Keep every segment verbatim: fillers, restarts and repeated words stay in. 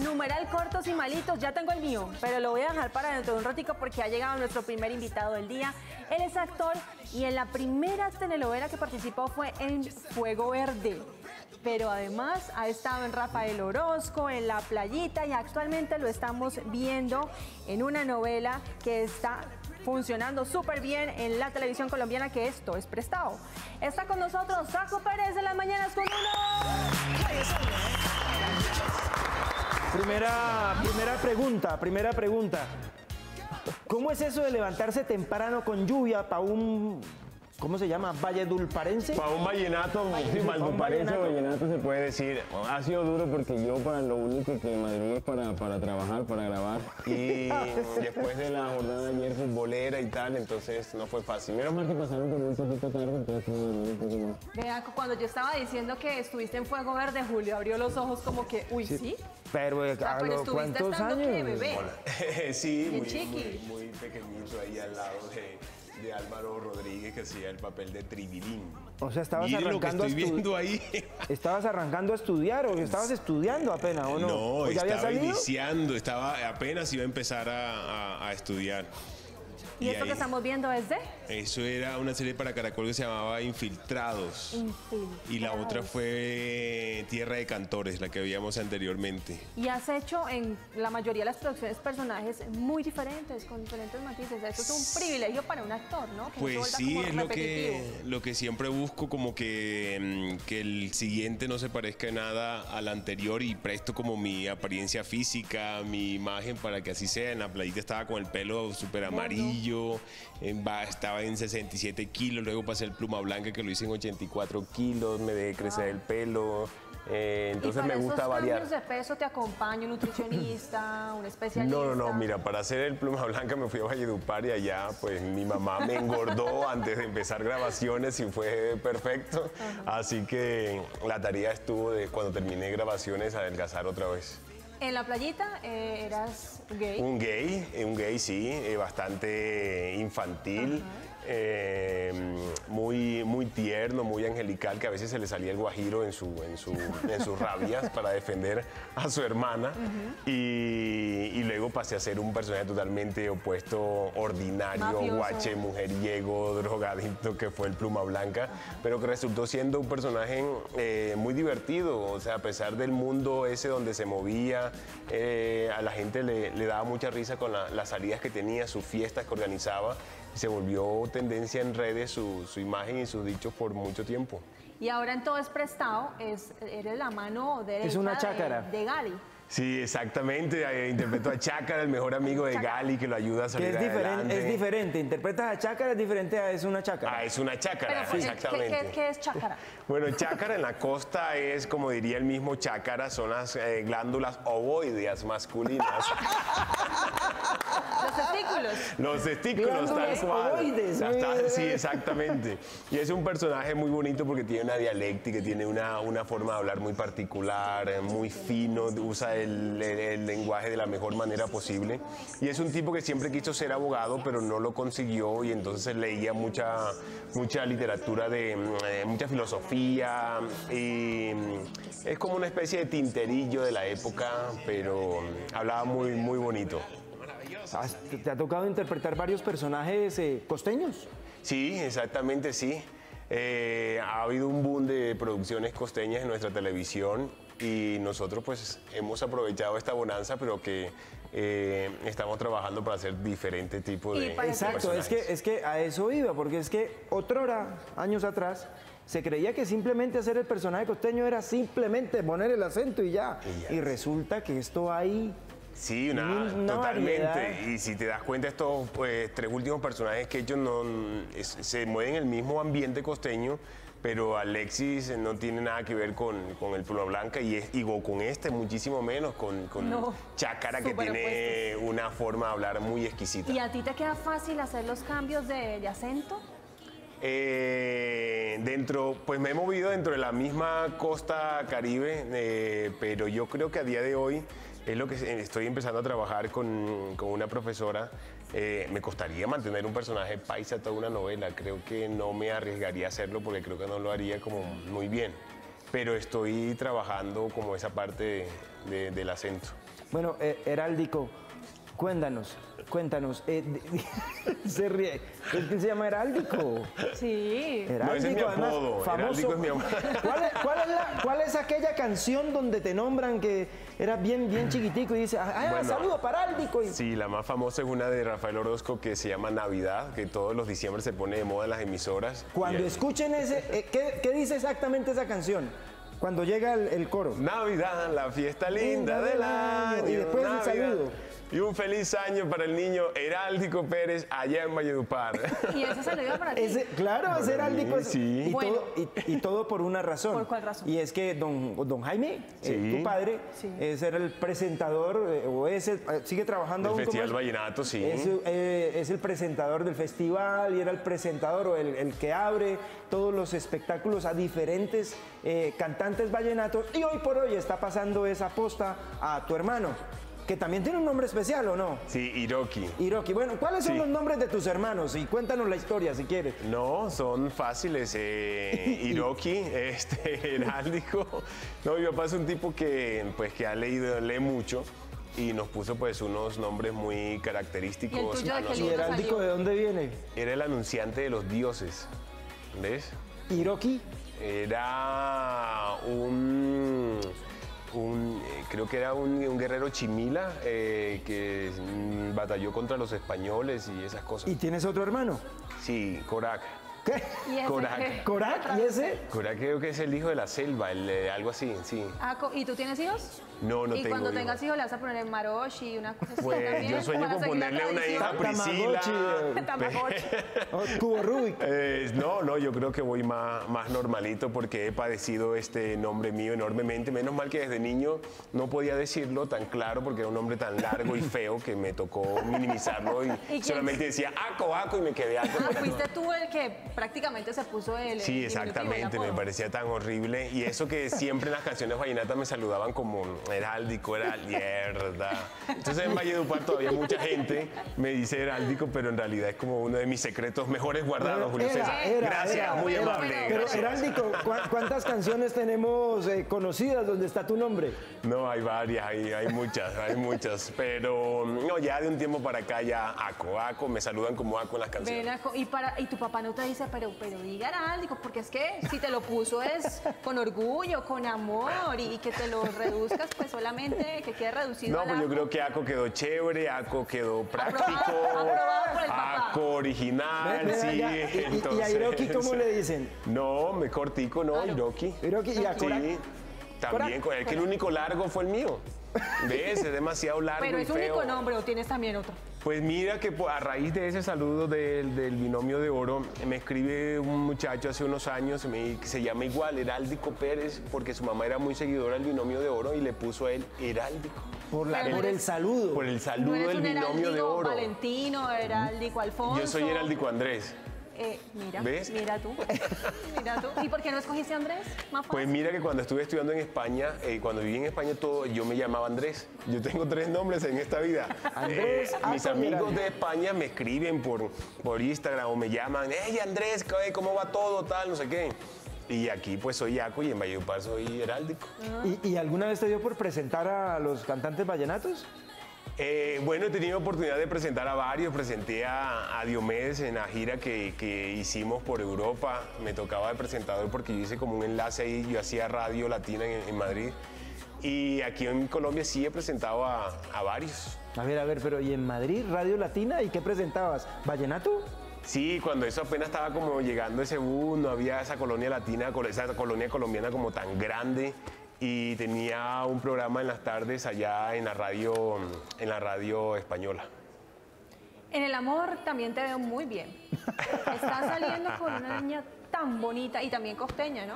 numeral cortos y malitos. Ya tengo el mío, pero lo voy a dejar para dentro de un ratico porque ha llegado nuestro primer invitado del día. Él es actor y en la primera telenovela que participó fue en Fuego Verde. Pero además ha estado en Rafael Orozco, en La Playita, y actualmente lo estamos viendo en una novela que está funcionando súper bien en la televisión colombiana, que es Todo es Prestao. Está con nosotros Aco Pérez en Las Mañanas con Uno. Primera, primera pregunta, primera pregunta. ¿Cómo es eso de levantarse temprano con lluvia para un... ¿Cómo se llama? ¿Valledulparense? Para un vallenato, sí, valledulparense, vallenato se puede decir. Ha sido duro porque yo para lo único que madrugo es para, para trabajar, para grabar. Y después de la jornada de ayer futbolera y tal, entonces no fue fácil. Menos mal que pasaron por un poquito tarde, entonces no. Vea, cuando yo estaba diciendo que estuviste en Fuego Verde, Julio abrió los ojos como que, uy, sí. ¿Sí? Pero, o sea, pero estuviste estando años? Que bebé. Sí, muy, muy, muy pequeñito ahí al lado de... de Álvaro Rodríguez, que hacía el papel de Tribilín. O sea, estabas Miren arrancando lo que estoy a viendo ahí. ¿Estabas arrancando a estudiar o estabas estudiando apenas o no? No, ¿O estaba iniciando, estaba, apenas iba a empezar a, a, a estudiar. ¿Y, y esto ahí, que estamos viendo es de? Eso era una serie para Caracol que se llamaba Infiltrados. Infiltrados. Y la otra fue Tierra de Cantores, la que veíamos anteriormente. Y has hecho en la mayoría de las producciones personajes muy diferentes, con diferentes matices. Eso es un privilegio para un actor, ¿no? Que pues sí, es lo que, lo que siempre busco, como que, que el siguiente no se parezca nada al anterior, y presto como mi apariencia física, mi imagen, para que así sea. En La Playita estaba con el pelo súper amarillo. Yo estaba en sesenta y siete kilos, luego pasé el Pluma Blanca, que lo hice en ochenta y cuatro kilos, me dejé crecer el pelo, eh, entonces me gusta variar. ¿Y para esos cambios de peso te acompaña un nutricionista, un especialista? No, no, no, mira, para hacer el Pluma Blanca me fui a Valledupar y allá pues mi mamá me engordó antes de empezar grabaciones y fue perfecto. Ajá. Así que la tarea estuvo de cuando terminé grabaciones adelgazar otra vez. ¿En La Playita eh, eras gay? Un gay, un gay sí, eh, bastante infantil, eh, muy, muy tierno, muy angelical, que a veces se le salía el guajiro en, su, en, su, en sus rabias para defender a su hermana. Uh-huh. y, y luego pasé a ser un personaje totalmente opuesto, ordinario, mafioso, guache, mujeriego, drogadicto, que fue el Pluma Blanca, uh-huh, pero que resultó siendo un personaje eh, muy divertido. O sea, a pesar del mundo ese donde se movía, Eh, a la gente le, le daba mucha risa con la, las salidas que tenía, sus fiestas que organizaba. Se volvió tendencia en redes su, su imagen y sus dichos por mucho tiempo. Y ahora en Todo es Prestao, es, eres la mano derecha es una chácara. de, de Galy. Sí, exactamente. Interpreto a Chácara, el mejor amigo de Galy, que lo ayuda a salir es adelante. Es diferente. Interpretas a Chácara, es diferente a es una chácara. Ah, es una chácara, pero, exactamente. ¿Qué, qué, qué es Chácara? Bueno, Chácara en la costa es, como diría el mismo Chácara, son las eh, glándulas ovoideas masculinas. Los testículos. Los testículos, glándulas tal cual. Ovoides, hasta, sí, exactamente. Y es un personaje muy bonito porque tiene una dialéctica, tiene una, una forma de hablar muy particular, muy fino, usa El, el, el lenguaje de la mejor manera posible, y es un tipo que siempre quiso ser abogado pero no lo consiguió, y entonces leía mucha, mucha literatura de eh, mucha filosofía, y es como una especie de tinterillo de la época, pero hablaba muy, muy bonito. ¿Te ha tocado interpretar varios personajes eh, costeños? Sí, exactamente, sí. Eh, ha habido un boom de producciones costeñas en nuestra televisión, y nosotros pues hemos aprovechado esta bonanza, pero que eh, estamos trabajando para hacer diferente tipo de... Exacto, es que, es que a eso iba, porque es que otrora, años atrás, se creía que simplemente hacer el personaje costeño era simplemente poner el acento y ya. Y, ya. Y resulta que esto hay... Sí, una, una totalmente. Variedad. Y si te das cuenta, estos pues, tres últimos personajes que ellos no, es, se mueven en el mismo ambiente costeño, pero Alexis no tiene nada que ver con, con el Pluma Blanca, y, es, y con este muchísimo menos, con, con no, Chácara, que tiene opuesto, una forma de hablar muy exquisita. ¿Y a ti te queda fácil hacer los cambios de, de acento? Eh, dentro, pues me he movido dentro de la misma costa caribe, eh, pero yo creo que a día de hoy es lo que estoy empezando a trabajar con, con una profesora. Eh, me costaría mantener un personaje paisa toda una novela. Creo que no me arriesgaría a hacerlo porque creo que no lo haría como muy bien. pero estoy trabajando como esa parte de, de, del acento. Bueno, eh, Heráldico, cuéntanos, cuéntanos, eh, se ríe, ¿es que se llama Heráldico? Sí. Heráldico, no, ese es mi apodo, además, Heráldico es mi apodo. ¿Cuál es, cuál es, la, cuál es aquella canción donde te nombran que eras bien, bien chiquitico y dices, ah, bueno, saludo para Heráldico? Y... Sí, la más famosa es una de Rafael Orozco que se llama Navidad, que todos los diciembre se pone de moda en las emisoras. Cuando ahí... escuchen ese, eh, ¿qué, qué dice exactamente esa canción? Cuando llega el, el coro. Navidad, la fiesta linda, linda del año. Y después un saludo. Y un feliz año para el niño Heráldico Pérez allá en Valledupar. Y eso se lo iba para ti. Ese, claro, para es Heráldico. Mí, sí. Y, bueno. todo, y, y todo por una razón. ¿Por cuál razón? Y es que don, don Jaime, sí. eh, tu padre, sí. es, era el presentador, eh, o es el, sigue trabajando del aún. El Festival Vallenato, sí. Es, eh, es el presentador del festival y era el presentador o el, el que abre todos los espectáculos a diferentes eh, cantantes vallenatos. Y hoy por hoy está pasando esa posta a tu hermano, que también tiene un nombre especial, ¿o no? Sí, Hiroki. Hiroki. Bueno, ¿cuáles son sí. los nombres de tus hermanos? Y cuéntanos la historia, si quieres. No, son fáciles. Eh, Hiroki, este, Heráldico. No, mi papá es un tipo que, pues, que ha leído, lee mucho y nos puso, pues, unos nombres muy característicos. ¿Y el tuyo de Heráldico de dónde viene? Era el anunciante de los dioses, ¿ves? ¿Hiroki? Era un... Un, creo que era un, un guerrero chimila eh, que mm, batalló contra los españoles y esas cosas. ¿Y tienes otro hermano? Sí, Korak. ¿Qué? ¿Y Korak. ¿Korak? ¿Y ese? Korak creo que es el hijo de la selva, el, eh, algo así, sí. ¿Y tú tienes hijos? No, no tengo. ¿Y cuando hijo. tengas hijos le vas a poner Maroshi y una cosa así? Pues también, yo sueño con ponerle una hija a Priscila. Tamagotchi. Cubo Rubik. Eh, no, no, yo creo que voy más, más normalito porque he padecido este nombre mío enormemente. Menos mal que desde niño no podía decirlo tan claro porque era un nombre tan largo y feo que me tocó minimizarlo y, ¿Y solamente decía Aco, Aco y me quedé Aco. Ah, fuiste tú el que prácticamente se puso el... Sí, exactamente, me parecía tan horrible. Y eso que siempre en las canciones vallenatas me saludaban como... Heráldico, era mierda. Entonces en Valledupar todavía mucha gente me dice Heráldico, pero en realidad es como uno de mis secretos mejores guardados, Julio era, César. Era, gracias, era, muy era, amable. Pero, gracias. Heráldico, ¿cuántas canciones tenemos eh, conocidas donde está tu nombre? No, hay varias, hay, hay muchas, hay muchas. Pero no, ya de un tiempo para acá ya Aco, Aco, me saludan como Aco en las canciones. Ven, Aco, y, para, y tu papá no te dice, pero, pero diga Heráldico, porque es que si te lo puso es con orgullo, con amor y, y que te lo reduzcas. Pues solamente que quede reducido. No, pues yo creo que Aco quedó chévere, Aco quedó práctico, Aco original, ven, ven, sí. Ya, y, entonces... ¿Y a Hiroki cómo le dicen? No, me cortico, no, Hiroki. Hiroki y Aco. Sí, también, con el que el único largo fue el mío. ¿Ves? Es demasiado largo. ¿Pero es un único nombre o tienes también otro? Pues mira que a raíz de ese saludo del, del Binomio de Oro, me escribe un muchacho hace unos años, me, se llama igual, Heráldico Pérez, porque su mamá era muy seguidora del Binomio de Oro y le puso a él Heráldico. Por, la, por eres, el saludo. Por el saludo del Binomio Heráldico, de Oro. Valentino, Heráldico Alfonso. Yo soy Heráldico Andrés. Eh, mira, ¿ves? mira tú, mira tú. ¿Y por qué no escogiste a Andrés? Más pues mira que cuando estuve estudiando en España, eh, cuando viví en España, todo, yo me llamaba Andrés. Yo tengo tres nombres en esta vida. Andrés, eh, ah, mis amigos mira. de España me escriben por, por Instagram o me llaman, hey Andrés, ¿cómo va todo? Tal, no sé qué. Y aquí pues soy Aco y en Valledupar soy Heráldico. Uh -huh. ¿Y, ¿Y alguna vez te dio por presentar a los cantantes vallenatos? Eh, bueno, he tenido oportunidad de presentar a varios, presenté a, a Diomedes en la gira que, que hicimos por Europa, me tocaba de presentador porque yo hice como un enlace ahí, yo hacía Radio Latina en, en Madrid y aquí en Colombia sí he presentado a, a varios. A ver, a ver, pero ¿y en Madrid, Radio Latina? ¿Y qué presentabas? ¿Vallenato? Sí, cuando eso apenas estaba como llegando ese boom, no había esa colonia latina, esa colonia colombiana como tan grande. Y tenía un programa en las tardes allá en la radio, en la radio española. En el amor también te veo muy bien. Estás saliendo con una niña tan bonita y también costeña, ¿no?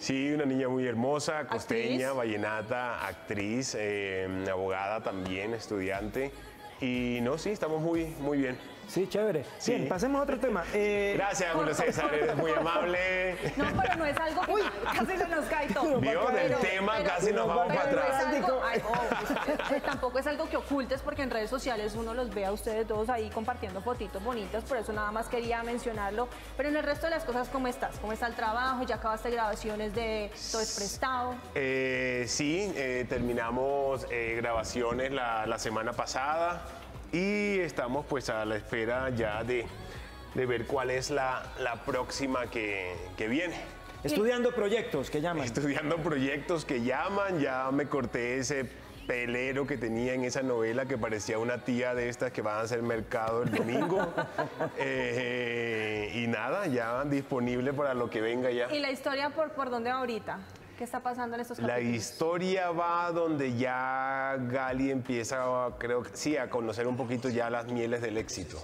Sí, una niña muy hermosa, costeña, actriz. vallenata, actriz, eh, abogada también, estudiante. Y no, sí, estamos muy, muy bien. Sí, chévere. Sí. Bien, pasemos a otro tema. Eh... Gracias, Julio César, eres muy amable. No, pero no es algo que... Uy, casi se nos cae todo. Vio del tema, pero, casi nos vamos para atrás. No es algo... Ay, oh, pues, pues, tampoco es algo que ocultes, porque en redes sociales uno los ve a ustedes todos ahí compartiendo fotitos bonitas, por eso nada más quería mencionarlo. Pero en el resto de las cosas, ¿cómo estás? ¿Cómo está el trabajo? ¿Ya acabaste grabaciones de Todo es Prestao? Eh, sí, eh, terminamos eh, grabaciones la, la semana pasada. Y estamos pues a la espera ya de, de ver cuál es la, la próxima que, que viene. Estudiando proyectos que llaman. Estudiando proyectos que llaman, ya me corté ese pelero que tenía en esa novela que parecía una tía de estas que van a hacer mercado el domingo. eh, y nada, ya disponible para lo que venga ya. ¿Y la historia por, por dónde va ahorita? ¿Qué está pasando en estos capítulos? La historia va donde ya Galy empieza, a, creo que sí, a conocer un poquito ya las mieles del éxito.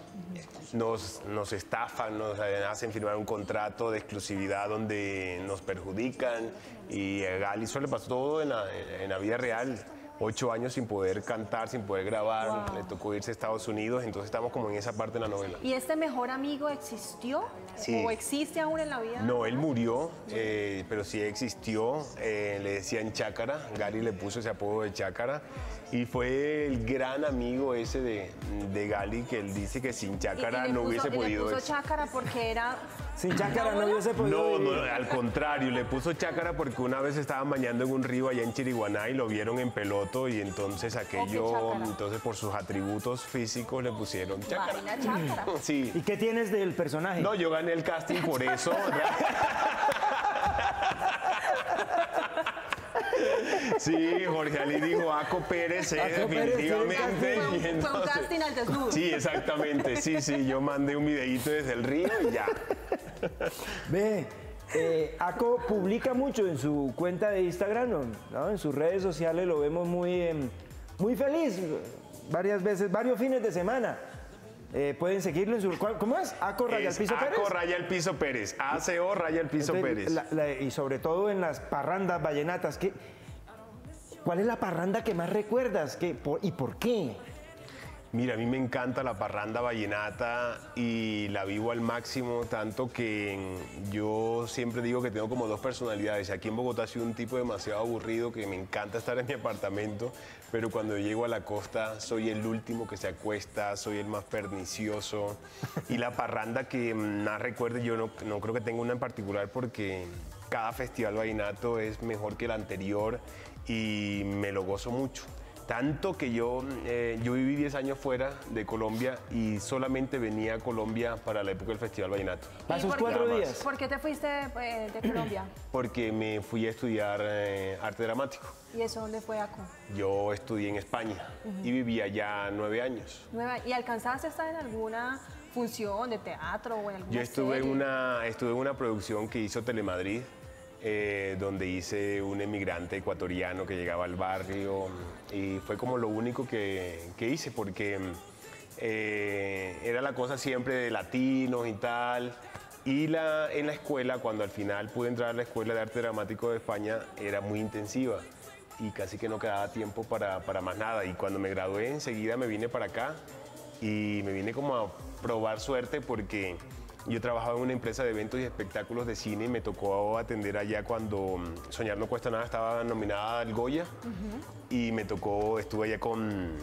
Nos, nos estafan, nos hacen firmar un contrato de exclusividad donde nos perjudican. Y a Galy solo le pasó todo en la, en la vida real. Ocho años sin poder cantar, sin poder grabar, wow. Le tocó irse a Estados Unidos, entonces estamos como en esa parte de la novela. ¿Y este mejor amigo existió? Sí. ¿O existe aún en la vida? No, él murió, eh, pero sí existió, eh, le decían Chácara, Galy le puso ese apodo de Chácara, y fue el gran amigo ese de, de Galy, que él dice que sin Chácara y, y no puso, hubiese y podido... ¿Le puso eso. Chácara porque era...? Sin Chácara no hubiese podido... No, no, al contrario, le puso Chácara porque una vez estaban bañando en un río allá en Chiriguaná y lo vieron en pelota. Y entonces aquello, entonces por sus atributos físicos le pusieron Chácara. Sí. ¿Y qué tienes del personaje? No, yo gané el casting por eso. Sí, Jorge Ali dijo Aco Pérez, eh, Aco definitivamente. Pérez, sí, entonces, fue un casting al desnudo. Sí, exactamente. Sí, sí, yo mandé un videíto desde el río y ya. Ve. Eh, Aco publica mucho en su cuenta de Instagram, ¿no? ¿No? En sus redes sociales lo vemos muy, eh, muy feliz, varias veces, varios fines de semana. Eh, pueden seguirlo en su... ¿Cómo es? ¿Aco Rayal Piso Pérez? Aco Rayal Piso Pérez, A C O Rayal Piso Pérez. La, la, y sobre todo en las parrandas vallenatas. ¿Qué, ¿Cuál es la parranda que más recuerdas? ¿Qué, por, ¿Y por qué? Mira, a mí me encanta la parranda vallenata y la vivo al máximo, tanto que yo siempre digo que tengo como dos personalidades. Aquí en Bogotá soy un tipo demasiado aburrido que me encanta estar en mi apartamento, pero cuando llego a la costa soy el último que se acuesta, soy el más pernicioso. Y la parranda que más recuerdo, yo no, no creo que tenga una en particular porque cada festival vallenato es mejor que el anterior y me lo gozo mucho. Tanto que yo, eh, yo viví diez años fuera de Colombia y solamente venía a Colombia para la época del Festival Vallenato. ¿Pasos cuatro días? ¿Por qué te fuiste eh, de Colombia? Porque me fui a estudiar eh, arte dramático. ¿Y eso dónde fue, Aco? Yo estudié en España uh-huh. y viví allá nueve años. ¿Y alcanzaste a estar en alguna función de teatro o en alguna Yo estuve en una, estuve en una producción que hizo Telemadrid. Eh, donde hice un emigrante ecuatoriano que llegaba al barrio y fue como lo único que, que hice porque eh, era la cosa siempre de latinos y tal y la, en la escuela, cuando al final pude entrar a la Escuela de Arte Dramático de España, era muy intensiva y casi que no quedaba tiempo para, para más nada y cuando me gradué enseguida me vine para acá y me vine como a probar suerte porque yo trabajaba en una empresa de eventos y espectáculos de cine y me tocó atender allá cuando Soñar no cuesta nada, estaba nominada al Goya uh-huh. y me tocó, estuve allá con,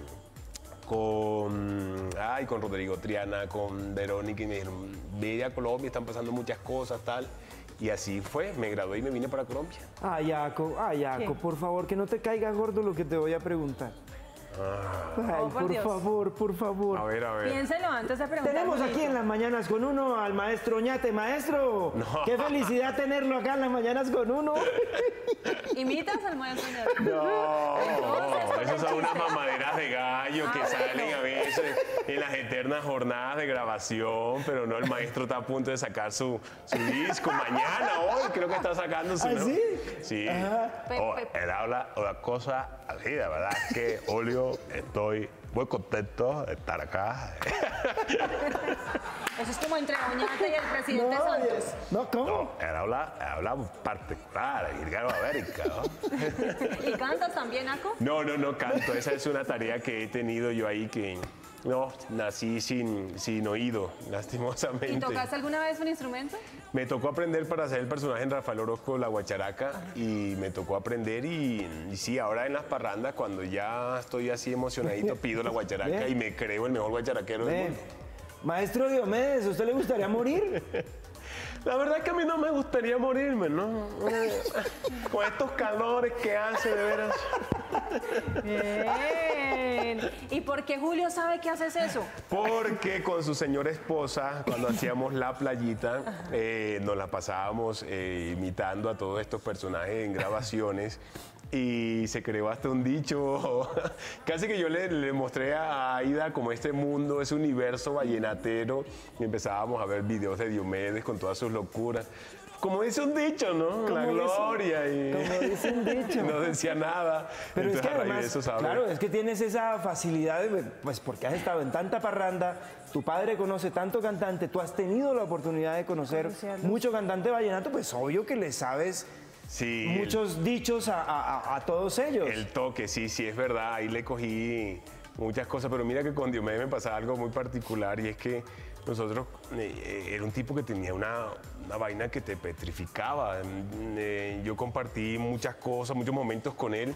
con, ay, con Rodrigo Triana, con Verónica y me dijeron, ve a Colombia, están pasando muchas cosas, tal. Y así fue, me gradué y me vine para Colombia. Ay, Aco, ay, Aco, por favor, que no te caiga gordo lo que te voy a preguntar. Ah. Ay, oh, por, por favor, por favor. A ver, a ver. Piénselo antes de preguntar. Tenemos aquí en Las Mañanas con Uno al maestro Oñate. Maestro, no. Qué felicidad tenerlo acá en Las Mañanas con Uno. ¿Imitas al maestro Oñate? No, esas son unas mamaderas de gallo ah, que salen no. a veces en las eternas jornadas de grabación, pero no, el maestro está a punto de sacar su, su disco mañana, hoy, creo que está sacando su... ¿Ah, sí? Sí. Oh, él habla una cosa así, la verdad es que, Olio, estoy muy contento de estar acá. Eso es como entre Oñate y el presidente no, Santos. No, ¿cómo? No, él habla, él habla particular, el gano América, ¿no? ¿Y cantas también, Aco? No, no, no canto. Esa es una tarea que he tenido yo ahí que... No, nací sin, sin oído, lastimosamente. ¿Y tocaste alguna vez un instrumento? Me tocó aprender para hacer el personaje en Rafael Orozco, la guacharaca, y me tocó aprender y, y sí, ahora en las parrandas, cuando ya estoy así emocionadito, pido la guacharaca Bien. y me creo el mejor guacharaquero Bien. del mundo. Maestro Diomedes, ¿a usted le gustaría morir? La verdad es que a mí no me gustaría morirme, ¿no? Con estos calores que hace, de veras. Bien. ¿Y por qué Julio sabe que haces eso? Porque con su señora esposa, cuando hacíamos La Playita, eh, nos la pasábamos eh, imitando a todos estos personajes en grabaciones. Y se creó hasta un dicho. Casi que yo le, le mostré a Aida como este mundo, ese universo vallenatero. Y empezábamos a ver videos de Diomedes con todas sus locuras. Como dice un dicho, ¿no? La gloria y... Como dice un dicho. No decía nada. Pero entonces, es que además, eso, claro, es que tienes esa facilidad, de, pues porque has estado en tanta parranda, tu padre conoce tanto cantante, tú has tenido la oportunidad de conocer mucho cantante vallenato, pues obvio que le sabes... Sí, muchos el, dichos a, a, a todos ellos. El toque, sí, sí, es verdad. Ahí le cogí muchas cosas, pero mira que con Diomedes me pasaba algo muy particular y es que nosotros, eh, era un tipo que tenía una, una vaina que te petrificaba. Eh, yo compartí muchas cosas, muchos momentos con él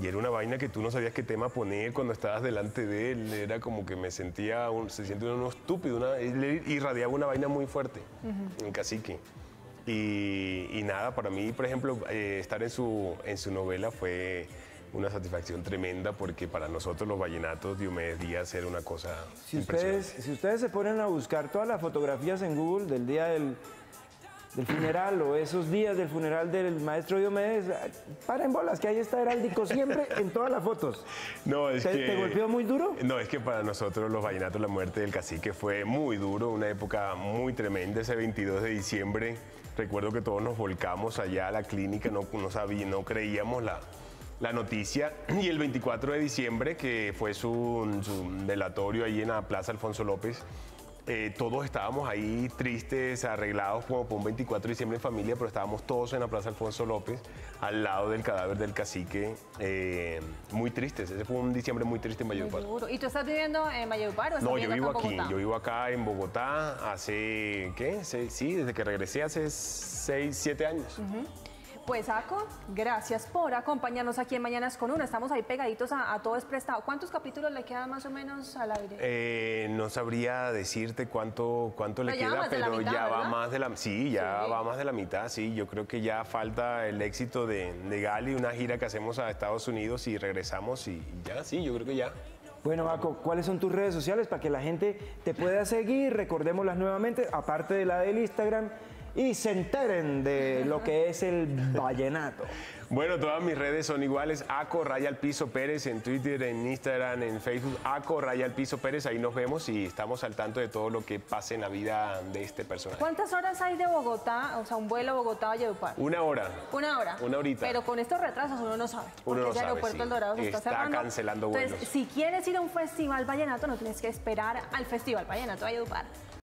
y era una vaina que tú no sabías qué tema poner cuando estabas delante de él. Era como que me sentía, un, se siente uno estúpido, una, él irradiaba una vaina muy fuerte, uh-huh. el cacique. Y, y nada, para mí, por ejemplo, eh, estar en su, en su novela fue una satisfacción tremenda porque para nosotros los vallenatos Diomedes Díaz era una cosa si impresionante. Ustedes, si ustedes se ponen a buscar todas las fotografías en Google del día del, del funeral o esos días del funeral del maestro Diomedes, paren bolas, que ahí está Heráldico siempre en todas las fotos. No, es ¿Te, que, ¿Te golpeó muy duro? No, es que para nosotros los vallenatos la muerte del cacique fue muy duro, una época muy tremenda, ese veintidós de diciembre. Recuerdo que todos nos volcamos allá a la clínica, no, no, sabía, no creíamos la, la noticia. Y el veinticuatro de diciembre, que fue su, su velatorio ahí en la Plaza Alfonso López, eh, todos estábamos ahí tristes, arreglados como por un veinticuatro de diciembre en familia, pero estábamos todos en la Plaza Alfonso López, al lado del cadáver del cacique, eh, muy tristes. Ese fue un diciembre muy triste en Valledupar. ¿Y tú estás viviendo en Valledupar o estás viviendo acá en Bogotá? No, yo vivo aquí, yo vivo acá en Bogotá hace, ¿qué? Sí, desde que regresé hace seis, siete años. Uh-huh. Pues, Aco, gracias por acompañarnos aquí en Mañanas con Uno. Estamos ahí pegaditos a, a Todo es Prestao. ¿Cuántos capítulos le quedan más o menos al aire? Eh, no sabría decirte cuánto, cuánto le queda, pero ya va más de la mitad. Sí, ya va más de la mitad, sí. Yo creo que ya falta el éxito de, de Galy, una gira que hacemos a Estados Unidos y regresamos y ya, sí, yo creo que ya. Bueno, Aco, ¿cuáles son tus redes sociales para que la gente te pueda seguir? Recordémoslas nuevamente, aparte de la del Instagram, y se enteren de lo que es el vallenato. Bueno, todas mis redes son iguales, Aco Rayal Piso Pérez, en Twitter, en Instagram, en Facebook, Aco Rayal Piso Pérez, ahí nos vemos y estamos al tanto de todo lo que pasa en la vida de este personaje. ¿Cuántas horas hay de Bogotá, o sea, un vuelo Bogotá-Valledupar? Una hora. Una hora. Una horita. Pero con estos retrasos uno no sabe. Uno no sabe, el aeropuerto sí. El Dorado se está, está cerrando. cancelando vuelos. Entonces, si quieres ir a un festival vallenato, no tienes que esperar al festival vallenato Valledupar.